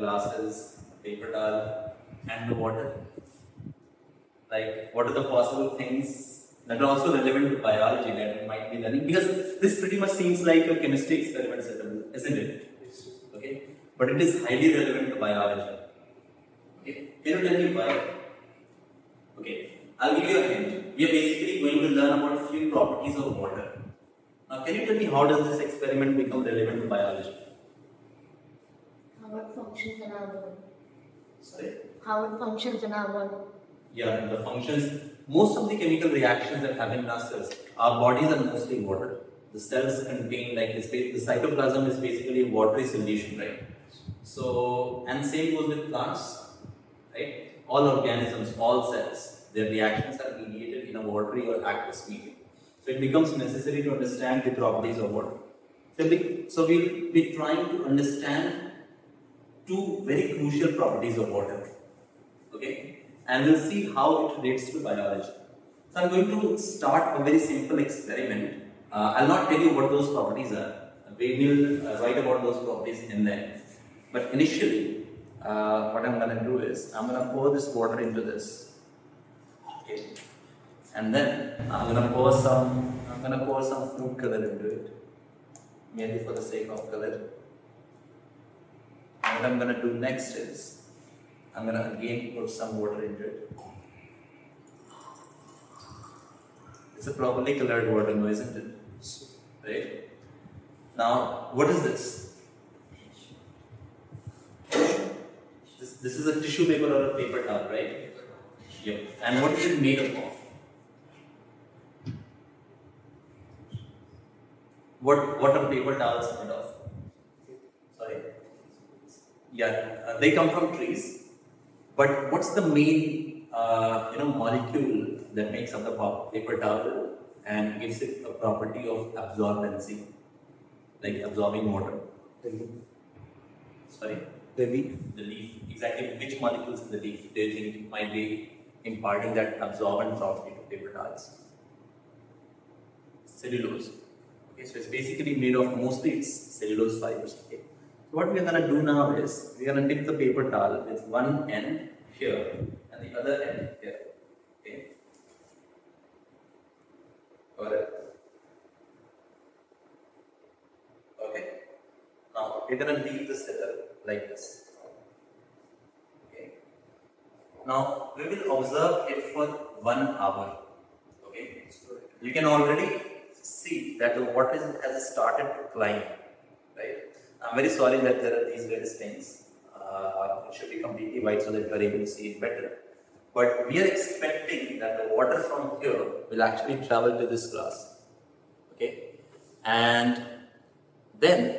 glasses, paper towel, and water. Like, what are the possible things that are also relevant to biology that we might be learning? Because this pretty much seems like a chemistry experiment setup, isn't it? Okay, but it is highly relevant to biology. Okay, can you tell me why? Okay, I'll give you a hint. We are basically going to learn about few properties of water. Now, can you tell me how does this experiment become relevant to biology? How it functions in our body. Sorry? How it functions in our body. Yeah, the functions, most of the chemical reactions that happen in our cells, our bodies are mostly water. The cells contain, like the cytoplasm is basically a watery solution, right? So, and same goes with plants, right? All organisms, all cells, their reactions are mediated in a watery or aqueous medium. So it becomes necessary to understand the properties of water. So we'll be trying to understand two very crucial properties of water. Okay? And we'll see how it relates to biology. So I'm going to start a very simple experiment. I'll not tell you what those properties are. We will write about those properties in there. But initially, what I'm going to do is, I'm going to pour this water into this. Okay. And then I'm going to pour some food color into it. Maybe for the sake of color. What I'm going to do next is, I'm going to again put some water into it. It's a properly colored water now, isn't it? Right? Now, what is this? This is a tissue paper or a paper towel, right? Yep. And what is it made up of? What are paper towels made of? Sorry. Yeah, they come from trees. But what's the main, molecule that makes up the paper towel and gives it a property of absorbency, like absorbing water? The leaf. Sorry? The leaf. The leaf. Exactly. Which molecules in the leaf do you think might be imparting that absorbent property to paper towels? Cellulose. Okay, so it's basically made of mostly cellulose fibers. Okay. What we are going to do now is, we are going to dip the paper towel with one end here and the other end here, okay? Alright. Okay. Now, we are going to leave the setup like this. Okay. Now, we will observe it for 1 hour, okay? You can already see that the water has started to climb, right? I'm very sorry that there are these red stains. It should be completely white so that you are able to see it better. But we are expecting that the water from here will actually travel to this glass. Okay? And then,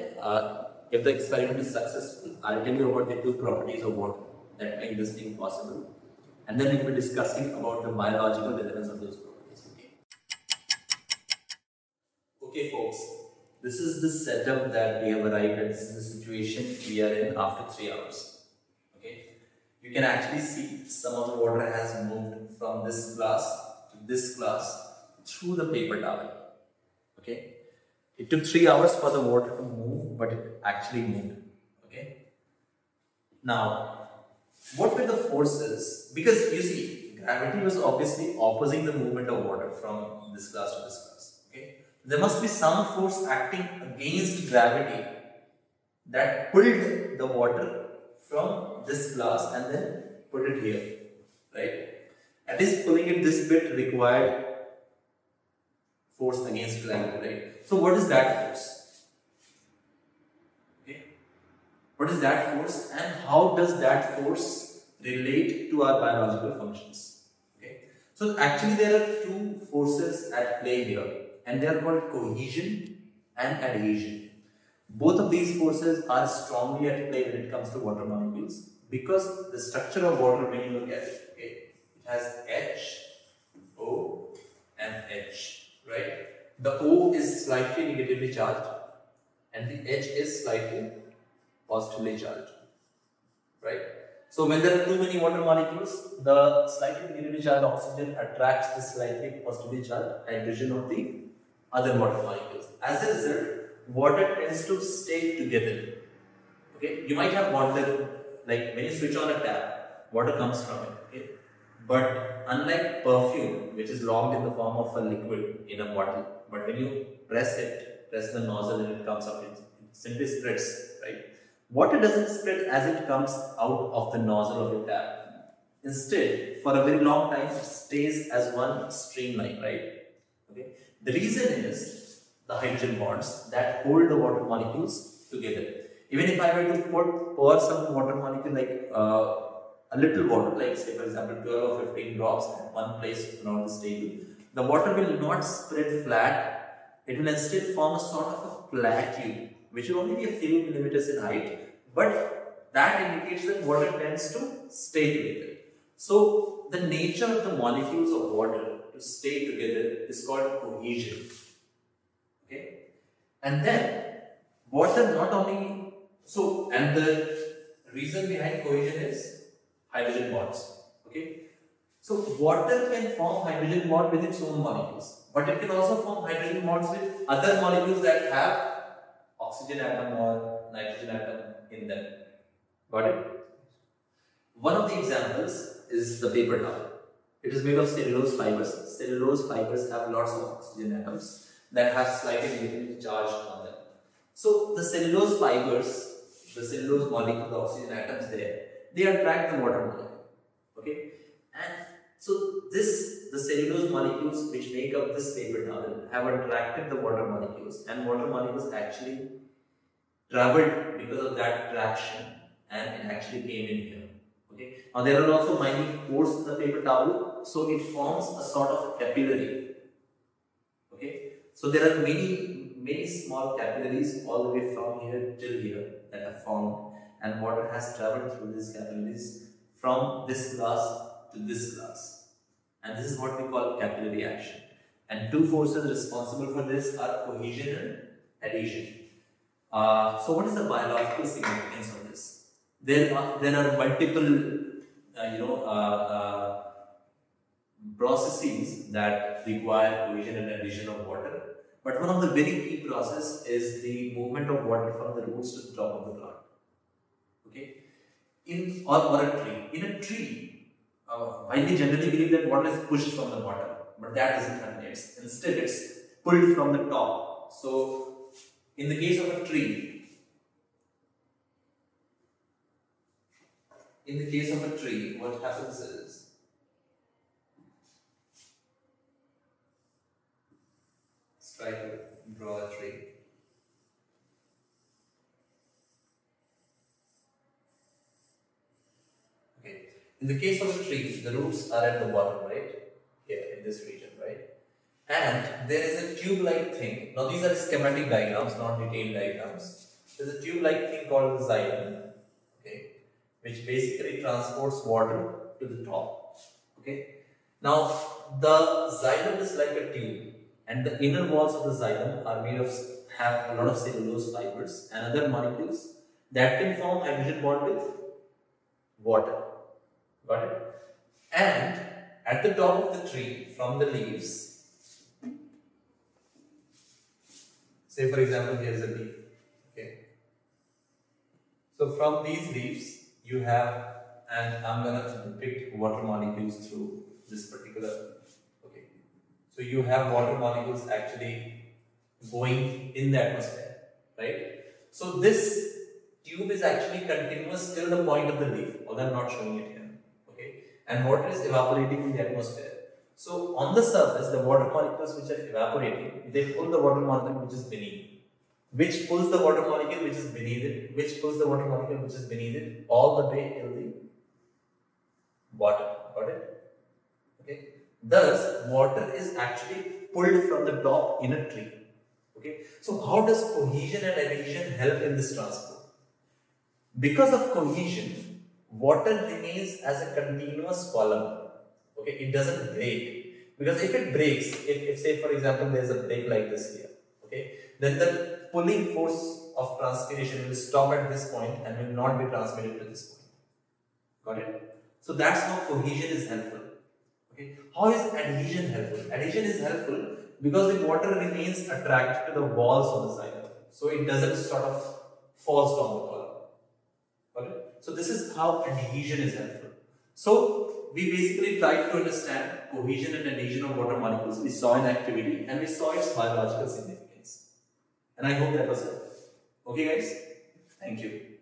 if the experiment is successful, I'll tell you about the two properties of water that make this thing possible. And then we'll be discussing about the biological relevance of those properties. Okay, folks. This is the setup that we have arrived at. This is the situation we are in after 3 hours. Okay, you can actually see some of the water has moved from this glass to this glass through the paper towel. Okay, it took 3 hours for the water to move, but it actually moved. Okay, now what were the forces? Because you see, gravity was obviously opposing the movement of water from this glass to this glass. There must be some force acting against gravity that pulled the water from this glass and then put it here, right? At least pulling it this bit required force against gravity, right? So what is that force? Okay. What is that force and how does that force relate to our biological functions? Okay. So actually there are two forces at play here. And they are called cohesion and adhesion. Both of these forces are strongly at play when it comes to water molecules because the structure of water, when you look at it, okay, it has H, O, and H, right? The O is slightly negatively charged and the H is slightly positively charged, right? So when there are too many water molecules, the slightly negatively charged oxygen attracts the slightly positively charged hydrogen of the other water molecules. As a result, water tends to stay together. Okay, you might have water like when you switch on a tap, water comes from it. Okay? But unlike perfume, which is locked in the form of a liquid in a bottle, but when you press it, press the nozzle and it comes up, it simply spreads, right? Water doesn't spread as it comes out of the nozzle of your tap. Instead, for a very long time, it stays as one streamline, right? Okay. The reason is the hydrogen bonds that hold the water molecules together. Even if I were to pour some water molecule, like a little water, like say for example 12 or 15 drops at one place around this table, the water will not spread flat. It will instead form a sort of a plaque, which will only be a few millimeters in height, but that indicates that water tends to stay together. So the nature of the molecules of water to stay together is called cohesion. Okay? And then water not only, so, and the reason behind cohesion is hydrogen bonds. Okay? So water can form hydrogen bond with its own molecules, but it can also form hydrogen bonds with other molecules that have oxygen atom or nitrogen atom in them. Got it? One of the examples is the paper towel. It is made of cellulose fibers. Cellulose fibers have lots of oxygen atoms that have slightly negative charge on them. So the cellulose fibers, the cellulose molecule, the oxygen atoms there, they attract the water molecule. Okay? And so this, the cellulose molecules which make up this paper towel have attracted the water molecules, and water molecules actually travelled because of that attraction and it actually came in here. Okay. Now there are also minute pores in the paper towel, so it forms a sort of capillary. Okay, so there are many small capillaries all the way from here till here that have formed, and water has travelled through these capillaries from this glass to this glass, and this is what we call capillary action. And two forces responsible for this are cohesion and adhesion. So what is the biological significance of this? There are multiple processes that require cohesion and adhesion of water, but one of the very key process is the movement of water from the roots to the top of the plant. Okay, or a tree. In a tree, we generally believe that water is pushed from the bottom, but that doesn't happen. Instead, it's pulled from the top. So, in the case of a tree. In the case of a tree, what happens is, let's try to draw a tree. Okay. In the case of a tree, the roots are at the bottom, right? Here in this region, right? And there is a tube-like thing. Now these are schematic diagrams, not detailed diagrams. There is a tube-like thing called the xylem, which basically transports water to the top. Okay. Now the xylem is like a tube, and the inner walls of the xylem are made of have a lot of cellulose fibers and other molecules that can form hydrogen bond with water. Got it? And at the top of the tree, from the leaves, say for example, here is a leaf. Okay. So from these leaves, you have, and I'm gonna depict water molecules through this particular. Okay, so you have water molecules actually going in the atmosphere, right? So this tube is actually continuous till the point of the leaf, although I'm not showing it here. Okay, and water is evaporating in the atmosphere. So on the surface, the water molecules which are evaporating, they pull the water molecule which is beneath. Which pulls the water molecule which is beneath it, which pulls the water molecule which is beneath it, all the way till the bottom. Got it? Okay. Thus, water is actually pulled from the top in a tree. Okay. So, how does cohesion and adhesion help in this transport? Because of cohesion, water remains as a continuous column. Okay. It doesn't break, because if it breaks, if say for example there is a break like this here, okay, then the pulling force of transpiration will stop at this point and will not be transmitted to this point. Got it? So that's how cohesion is helpful. Okay. How is adhesion helpful? Adhesion is helpful because the water remains attracted to the walls of the xylem, so it doesn't sort of fall down the column. Got it? So this is how adhesion is helpful. So we basically tried to understand cohesion and adhesion of water molecules. We saw an activity and we saw its biological significance. And I hope that was helpful. Okay guys, thank you.